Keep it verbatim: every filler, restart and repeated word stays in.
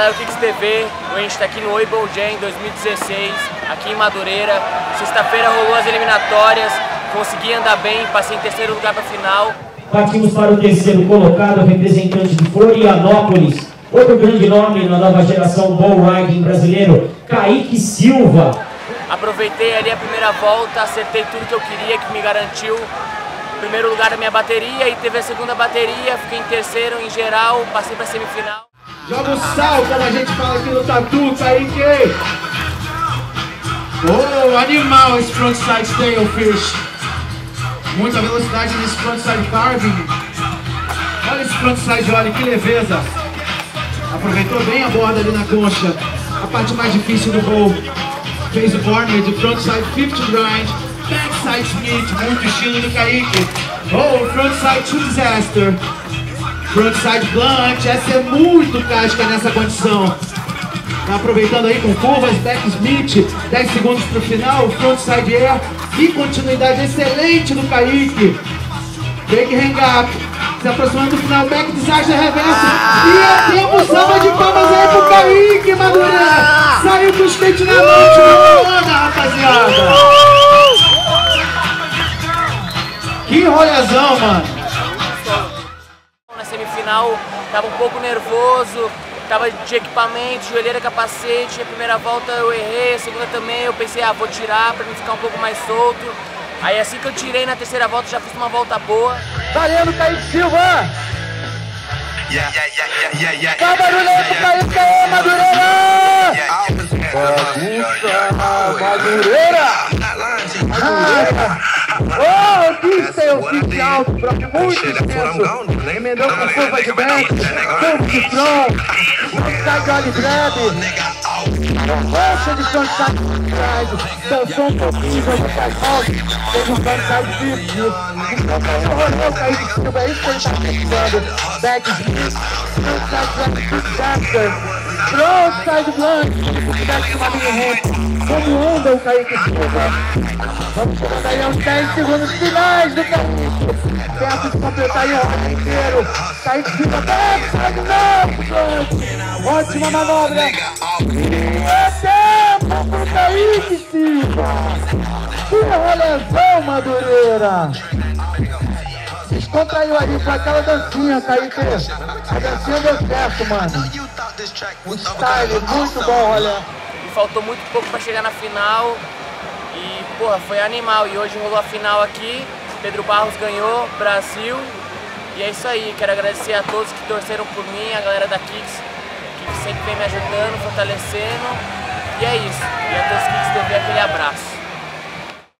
galera do Qix T V, a gente está aqui no Oi Bowl Jam dois mil e dezesseis, aqui em Madureira. Sexta-feira rolou as eliminatórias, consegui andar bem, passei em terceiro lugar para a final. Partimos para o terceiro colocado, representante de Florianópolis, outro grande nome na nova geração bowl riding brasileiro, Caique Silva. Aproveitei ali a primeira volta, acertei tudo que eu queria, que me garantiu o primeiro lugar da minha bateria, e teve a segunda bateria, fiquei em terceiro em geral, passei para a semifinal. Joga o sal, como a gente fala aqui no tatu, Caique! Oh, animal esse frontside tailfish! Muita velocidade nesse frontside carving! Olha esse frontside, olha que leveza! Aproveitou bem a borda ali na concha, a parte mais difícil do bowl. Fez o corner de frontside fifty grind. Backside Smith, muito estilo do Caique. Oh, frontside to disaster. Frontside blunt, essa é muito casca nessa condição. Aproveitando aí com curvas, back Smith, dez segundos pro final, frontside air e continuidade excelente do Caique. Big hang up, se aproximando do final, back disaster reverso. E é tempo, salva de palmas aí pro Caique, Madureira. Saiu pro skate na última onda, rapaziada. Que rolezão, mano! Na semifinal, tava um pouco nervoso, tava de equipamento, joelheira, capacete. A primeira volta eu errei, a segunda também, eu pensei, ah, vou tirar pra não ficar um pouco mais solto. Aí assim que eu tirei na terceira volta, já fiz uma volta boa. Valendo, Caique Silva! Tá barulho aí pro Caique, caô, Madureira! Madureira! Oh, que seu pitch alto, muito intenso, emendou com curva de back, curva de front, frontside ollie grab, rocha de frontside grab, dançou um pouquinho, fez um frontside fifty, enrolou o Caique Silva, é isso que ele está precisando, back Smith, frontside grab, disaster, frontside blunt, back uma linha reta. Como anda o Caique Silva? Vamos colocar aí aos dez segundos finais do Caique. Perto de completar aí o round inteiro. Caique Silva, backside, não! Ótima manobra! É tempo pro Caique Silva! Que rolezão, Madureira! Descontraiu ali com aquela dancinha, Caique. A dancinha deu certo, mano. O style, muito bom, olha. Faltou muito pouco para chegar na final e, porra, foi animal. E hoje rolou a final aqui, Pedro Barros ganhou, Brasil. E é isso aí, quero agradecer a todos que torceram por mim, a galera da Qix, que sempre vem me ajudando, fortalecendo. E é isso, e a todos os Qix T V, aquele abraço.